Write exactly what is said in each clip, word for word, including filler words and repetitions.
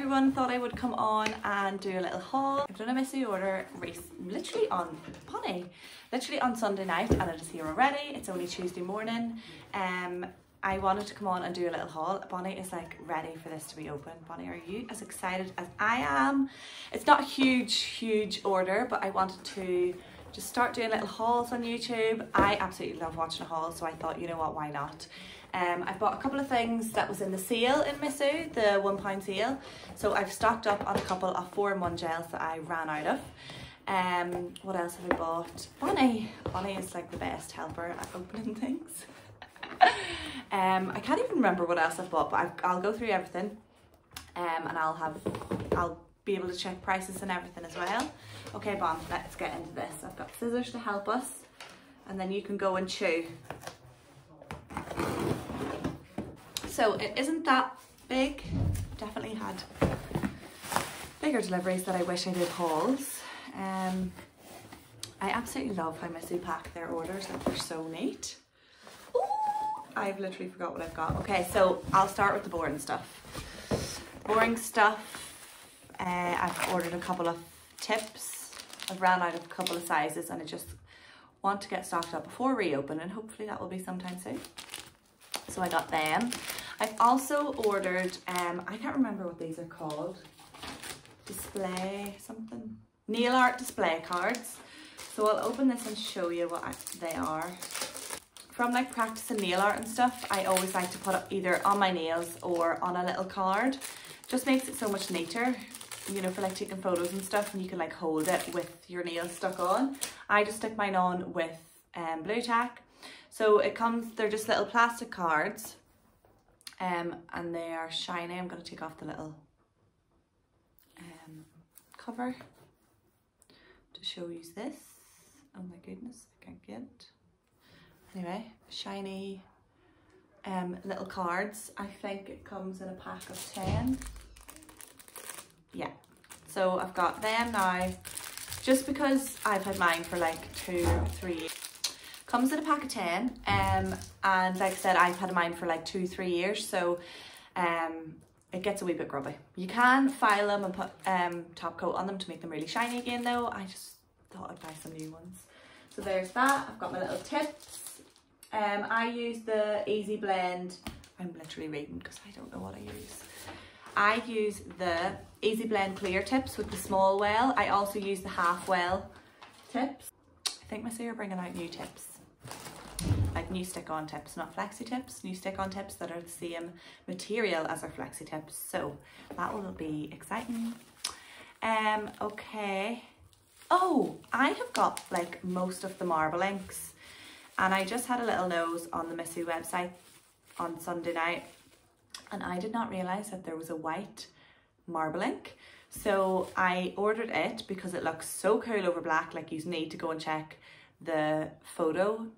everyone, thought I would come on and do a little haul. I've done a Miss O'Order race literally on Pony, literally on Sunday night, and it is here already. It's only Tuesday morning. Um, I wanted to come on and do a little haul. Bonnie is like ready for this to be open. Bonnie, are you as excited as I am? It's not a huge, huge order, but I wanted to just start doing little hauls on YouTube. I absolutely love watching a haul, so I thought, you know what, why not? Um, I've bought a couple of things that was in the sale in Miss O, the one pound sale. So I've stocked up on a couple of four in one gels that I ran out of. Um, what else have I bought? Bonnie. Bonnie is like the best helper at opening things. Um, I can't even remember what else I've bought, but I've, I'll go through everything, um, and I'll have, I'll be able to check prices and everything as well. Okay, Bon, let's get into this. I've got scissors to help us, and then you can go and chew. So it isn't that big. Definitely had bigger deliveries that I wish I did hauls. Um, I absolutely love how Miss O pack their orders. Like, they're so neat. I've literally forgot what I've got. Okay, so I'll start with the boring stuff. Boring stuff, uh, I've ordered a couple of tips. I've ran out of a couple of sizes and I just want to get stocked up before reopening. Hopefully that will be sometime soon. So I got them. I've also ordered, um, I can't remember what these are called. Display something. Nail art display cards. So I'll open this and show you what I, they are. From like practicing nail art and stuff, I always like to put it either on my nails or on a little card. Just makes it so much neater, you know, for like taking photos and stuff, and you can like hold it with your nails stuck on. I just stick mine on with um, blue tack. So it comes, they're just little plastic cards, um, and they are shiny. I'm gonna take off the little um, cover to show you this. Oh my goodness, I can't get it. Anyway, shiny um, little cards. I think it comes in a pack of ten. Yeah, so I've got them now, just because I've had mine for like two or three years. Comes in a pack of ten, um, and like I said, I've had mine for like two, three years, so um, it gets a wee bit grubby. You can file them and put um, top coat on them to make them really shiny again though. I just thought I'd buy some new ones. So there's that. I've got my little tips. Um, I use the Easy Blend, I'm literally reading because I don't know what I use. I use the Easy Blend Clear Tips with the small well. I also use the half well tips. I think Miss O are bringing out new tips, like new stick-on tips, not flexi tips, new stick-on tips that are the same material as our flexi tips. So that will be exciting. Um, okay. Oh, I have got like most of the marble inks. And I just had a little nose on the Miss O website on Sunday night, and I did not realise that there was a white marble ink. So I ordered it because it looks so cool over black. Like, you need to go and check the photo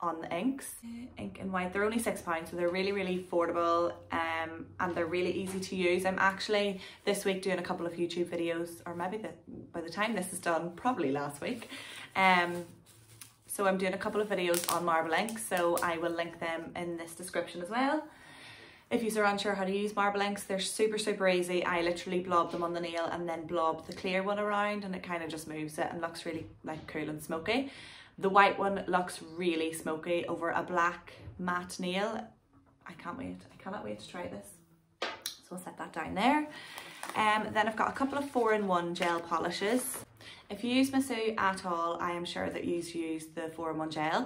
on the inks. Ink and white, they're only six pounds, so they're really, really affordable, um, and they're really easy to use. I'm actually this week doing a couple of YouTube videos, or maybe the, by the time this is done, probably last week. Um, So I'm doing a couple of videos on marble inks, so I will link them in this description as well. If you're unsure how to use marble inks, they're super, super easy. I literally blob them on the nail and then blob the clear one around, and it kind of just moves it and looks really like cool and smoky. The white one looks really smoky over a black matte nail. I can't wait. I cannot wait to try this. So I'll set that down there. Um, then I've got a couple of four in one gel polishes. If you use Miss O at all, I am sure that you use the four in one gel.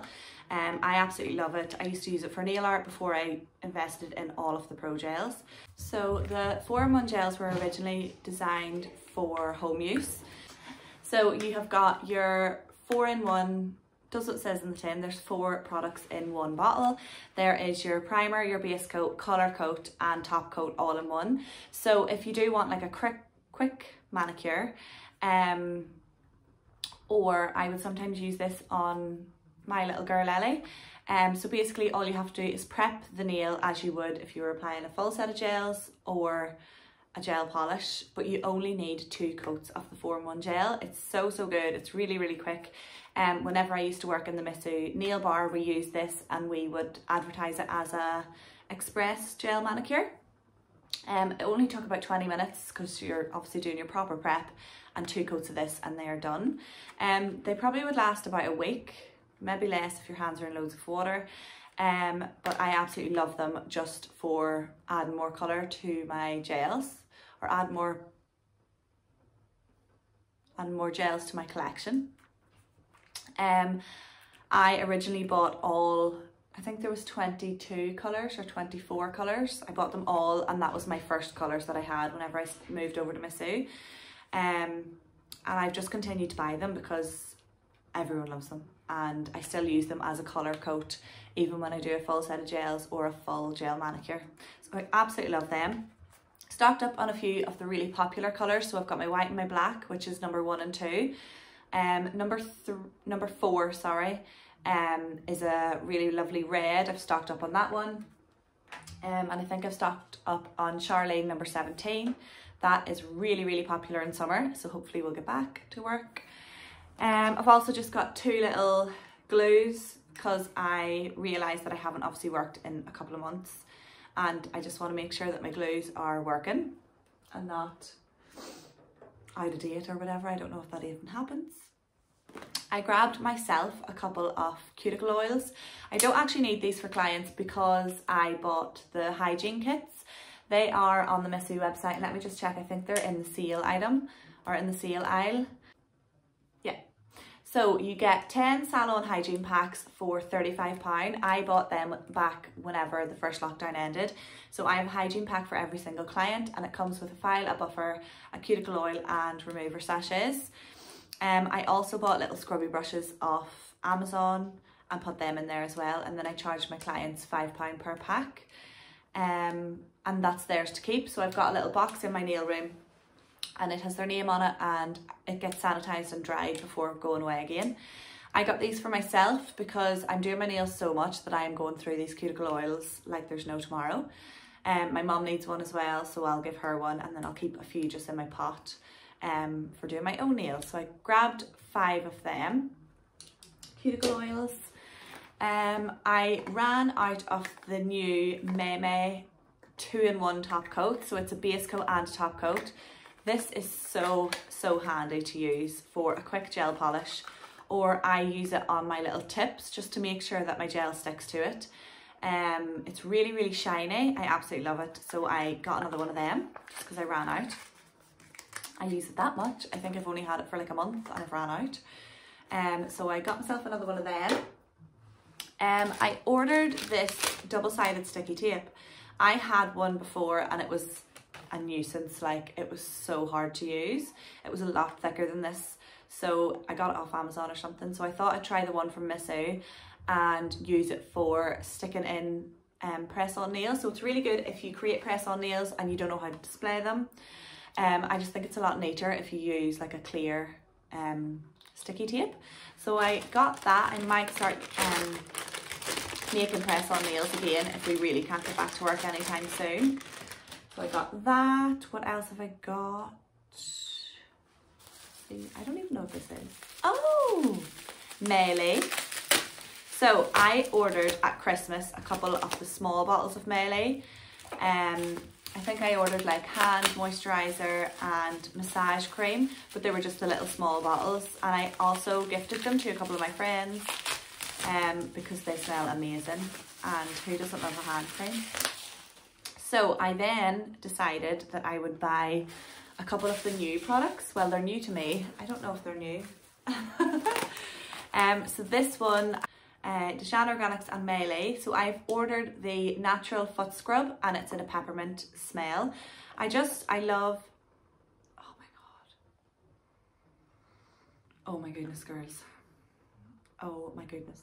Um, I absolutely love it. I used to use it for nail art before I invested in all of the pro gels. So the four in one gels were originally designed for home use. So you have got your four in one, does what it says in the tin, there's four products in one bottle. There is your primer, your base coat, colour coat and top coat all in one. So if you do want like a quick, quick manicure, um, or I would sometimes use this on my little girl Ellie. Um, so basically all you have to do is prep the nail as you would if you were applying a full set of gels or a gel polish, but you only need two coats of the four in one gel. It's so, so good. It's really, really quick. Um, whenever I used to work in the Miss O nail bar, we used this and we would advertise it as a express gel manicure. Um, it only took about twenty minutes because you're obviously doing your proper prep, and two coats of this and they are done. Um, they probably would last about a week, maybe less if your hands are in loads of water. Um, but I absolutely love them just for adding more colour to my gels, or add more, add more gels to my collection. Um, I originally bought all, I think there was twenty-two colours or twenty-four colours. I bought them all, and that was my first colours that I had whenever I moved over to Missou. Um, and I've just continued to buy them because everyone loves them, and I still use them as a colour coat even when I do a full set of gels or a full gel manicure. So I absolutely love them. Stocked up on a few of the really popular colours, so I've got my white and my black, which is number one and two. Um, number th number four, sorry, um, is a really lovely red. I've stocked up on that one. Um, and I think I've stocked up on Charlene number seventeen. That is really, really popular in summer, so hopefully we'll get back to work. Um, I've also just got two little glues because I realised that I haven't obviously worked in a couple of months, and I just want to make sure that my glues are working and not out of date or whatever. I don't know if that even happens. I grabbed myself a couple of cuticle oils. I don't actually need these for clients because I bought the hygiene kits. They are on the Missou website, and let me just check, I think they're in the sale item or in the sale aisle. Yeah, so you get ten salon hygiene packs for thirty-five pounds. I bought them back whenever the first lockdown ended, so I have a hygiene pack for every single client, and it comes with a file, a buffer, a cuticle oil and remover sachets. Um, I also bought little scrubby brushes off Amazon and put them in there as well, and then I charged my clients five pounds per pack, um, and that's theirs to keep. So I've got a little box in my nail room and it has their name on it, and it gets sanitized and dried before going away again. I got these for myself because I'm doing my nails so much that I am going through these cuticle oils like there's no tomorrow. Um, my mum needs one as well, so I'll give her one, and then I'll keep a few just in my pot um, for doing my own nails. So I grabbed five of them cuticle oils. Um, I ran out of the new Meme two in one top coat, so it's a base coat and a top coat. This is so, so handy to use for a quick gel polish, or I use it on my little tips just to make sure that my gel sticks to it. Um, it's really, really shiny. I absolutely love it. So I got another one of them just because I ran out. I use it that much. I think I've only had it for like a month and I've ran out. Um, so I got myself another one of them. Um, I ordered this double-sided sticky tape. I had one before and it was a nuisance, like it was so hard to use. It was a lot thicker than this, so I got it off Amazon or something. So I thought I'd try the one from Missou and use it for sticking in um, press-on nails. So it's really good if you create press-on nails and you don't know how to display them. Um, I just think it's a lot neater if you use like a clear um, sticky tape. So I got that. I might start um, making press-on nails again if we really can't get back to work anytime soon. So I got that. What else have I got? See, I don't even know what this is. Oh, Melee. So I ordered at Christmas a couple of the small bottles of Melee. Um, I think I ordered like hand moisturiser and massage cream, but they were just the little small bottles. And I also gifted them to a couple of my friends um, because they smell amazing. And who doesn't love a hand cream? So I then decided that I would buy a couple of the new products. Well, they're new to me. I don't know if they're new. um, so this one, uh, Deshan Organics and Melee. So I've ordered the Natural Foot Scrub and it's in a peppermint smell. I just, I love, oh my God. Oh my goodness, girls. Oh my goodness.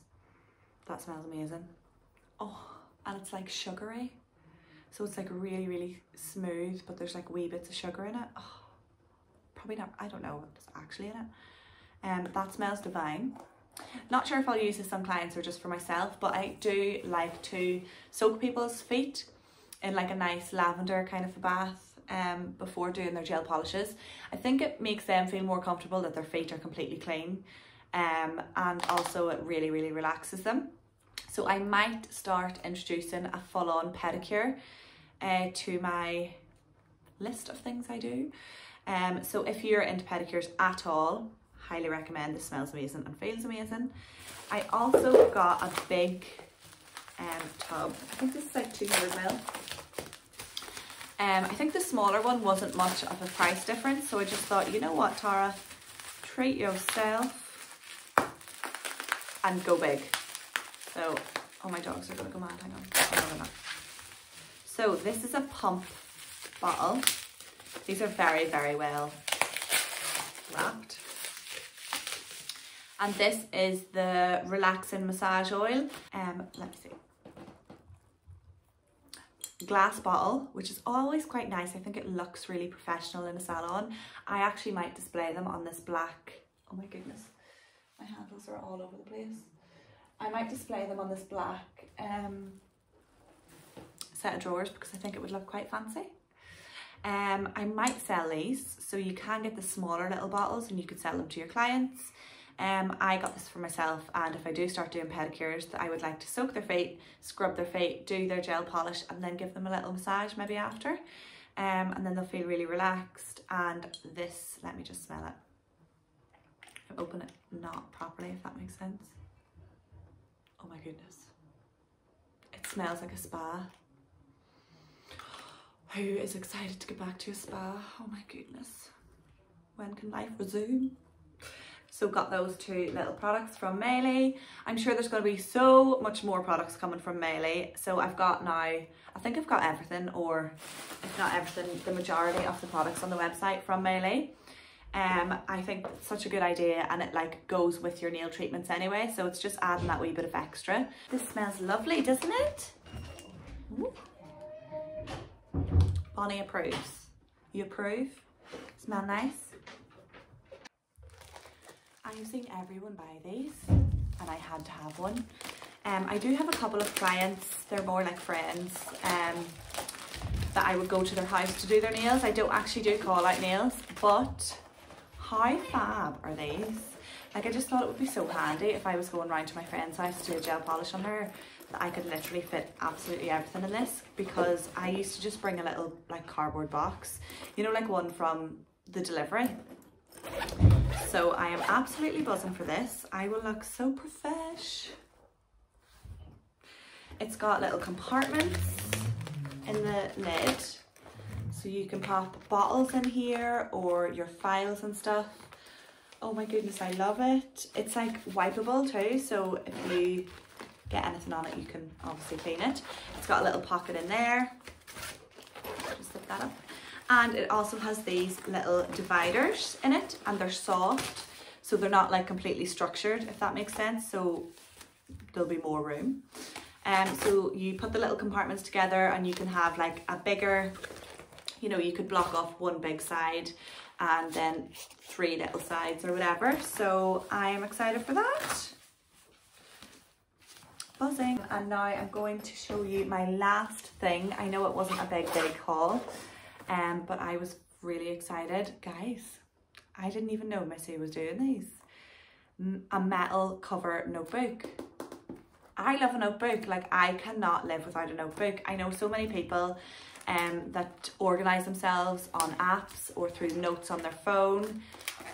That smells amazing. Oh, and it's like sugary. So it's like really, really smooth, but there's like wee bits of sugar in it. Oh, probably not, I don't know what's actually in it. Um, that smells divine. Not sure if I'll use this on clients or just for myself, but I do like to soak people's feet in like a nice lavender kind of a bath um, before doing their gel polishes. I think it makes them feel more comfortable that their feet are completely clean. Um, and also it really, really relaxes them. So I might start introducing a full-on pedicure uh, to my list of things I do. Um, so if you're into pedicures at all, highly recommend. This smells amazing and feels amazing. I also got a big um, tub. I think this is like two hundred mil. Um, I think the smaller one wasn't much of a price difference, so I just thought, you know what, Tara, treat yourself and go big. So, oh, my dogs are gonna go mad, hang on. Oh, no, no. So this is a pump bottle. These are very, very well wrapped. And this is the relaxing massage oil. Um, let me see. Glass bottle, which is always quite nice. I think it looks really professional in a salon. I actually might display them on this black, oh my goodness, my handles are all over the place. I might display them on this black um, set of drawers because I think it would look quite fancy. Um, I might sell these, so you can get the smaller little bottles and you could sell them to your clients. Um, I got this for myself, and if I do start doing pedicures, I would like to soak their feet, scrub their feet, do their gel polish, and then give them a little massage maybe after. Um, and then they'll feel really relaxed. And this, let me just smell it. I've opened it not properly, if that makes sense. Oh my goodness. It smells like a spa. Who is excited to get back to a spa? Oh my goodness. When can life resume? So got those two little products from Mayley. I'm sure there's gonna be so much more products coming from Mayley. So I've got now, I think I've got everything, or if not everything, the majority of the products on the website from Mayley. Um, I think it's such a good idea, and it like goes with your nail treatments anyway. So it's just adding that wee bit of extra. This smells lovely, doesn't it? Ooh. Bonnie approves. You approve? Smell nice? I'm seeing everyone buy these, and I had to have one. Um, I do have a couple of clients, they're more like friends, um, that I would go to their house to do their nails. I don't actually do call out nails, but how fab are these? Like, I just thought it would be so handy if I was going round to my friend's house to do a gel polish on her, that I could literally fit absolutely everything in this, because I used to just bring a little like cardboard box, you know, like one from the delivery. So I am absolutely buzzing for this. I will look so profesh. It's got little compartments in the lid, so you can pop bottles in here or your files and stuff. Oh my goodness, I love it. It's like wipeable too, so if you get anything on it, you can obviously clean it. It's got a little pocket in there. Just zip that up. And it also has these little dividers in it, and they're soft, so they're not like completely structured, if that makes sense, so there'll be more room. Um, so you put the little compartments together, and you can have like a bigger, you know, you could block off one big side and then three little sides or whatever. So I am excited for that. Buzzing. And now I'm going to show you my last thing. I know it wasn't a big, big haul. Um, but I was really excited. Guys, I didn't even know Missy was doing these. M a metal cover notebook. I love a notebook. Like, I cannot live without a notebook. I know so many people um, that organise themselves on apps or through notes on their phone.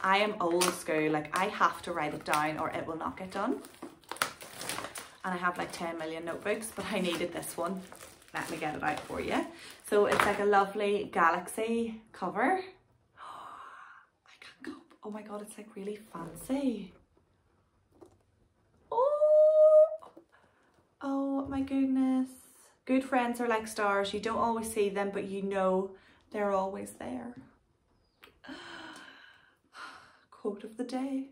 I am old school. Like, I have to write it down or it will not get done. And I have like ten million notebooks, but I needed this one. Let me get it out for you. So it's like a lovely galaxy cover. Oh, I can't cope. Oh my God, it's like really fancy. Oh, oh my goodness. Good friends are like stars. You don't always see them, but you know they're always there. Quote of the day.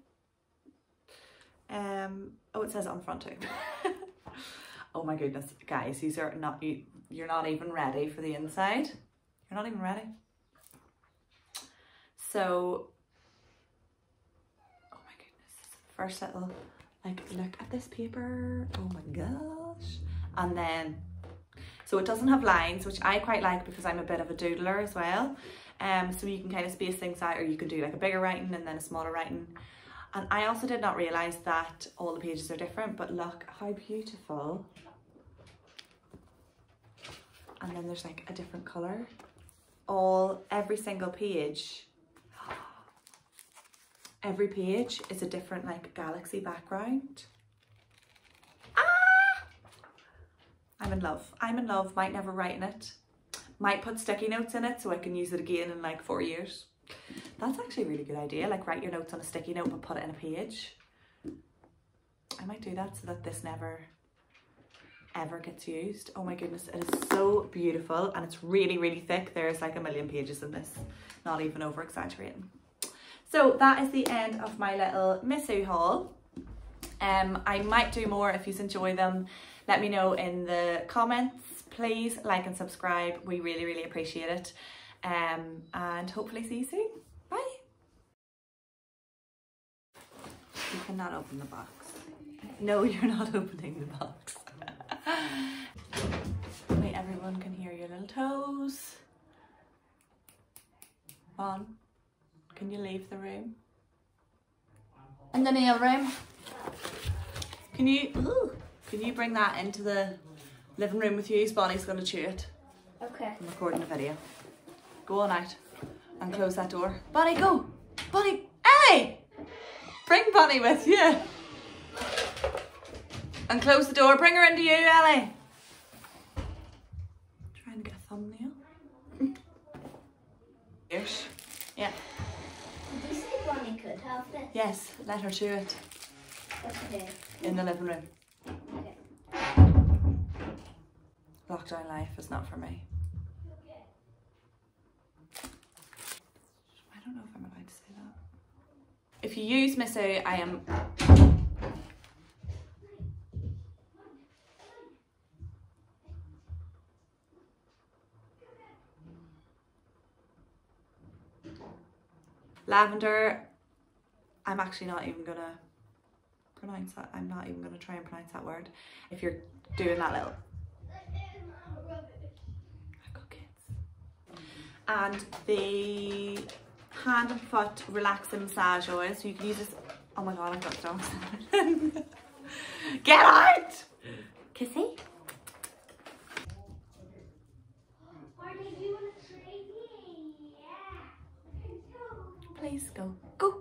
Um. Oh, it says it on the front too. Oh my goodness, guys, these are not, you, you're not even ready for the inside. You're not even ready. So, oh my goodness, first little, like, look at this paper. Oh my gosh. And then, so it doesn't have lines, which I quite like because I'm a bit of a doodler as well. Um, so you can kind of space things out, or you can do like a bigger writing and then a smaller writing. And I also did not realise that all the pages are different, but look how beautiful. And then there's like a different colour. all, every single page. Every page is a different like galaxy background. Ah! I'm in love. I'm in love. Might never write in it. Might put sticky notes in it so I can use it again in like four years. That's actually a really good idea. Like write your notes on a sticky note but put it in a page. I might do that so that this never ever gets used. Oh my goodness, it is so beautiful and it's really, really thick. There's like a million pages in this, not even over exaggerating. So that is the end of my little Missou haul. Um, I might do more if you enjoy them. Let me know in the comments. Please like and subscribe. We really, really appreciate it. Um, and hopefully see you soon. Bye. You cannot open the box. No, you're not opening the box. Wait, everyone can hear your little toes. Bon, can you leave the room? In the nail room. Can you ooh, can you bring that into the living room with you? Bonnie's gonna chew it. Okay. I'm recording a video. Go on out and close that door. Bonnie, go! Bonnie, hey! Bring Bonnie with you. And close the door. Bring her into you, Ellie. Try and get a thumbnail. Yes. Yeah. Did you say Bonnie could have this? Yes, let her chew it. Okay. In the living room. Okay. Lockdown life is not for me. I don't know if I'm allowed to say that. If you use Missou, I am... Lavender, I'm actually not even gonna pronounce that. I'm not even gonna try and pronounce that word. If you're doing that little. I've got kids. And the hand and foot relaxing massage oil. So you can use this. Oh my God, I've got dogs. Get out! Kissy. Please go, go.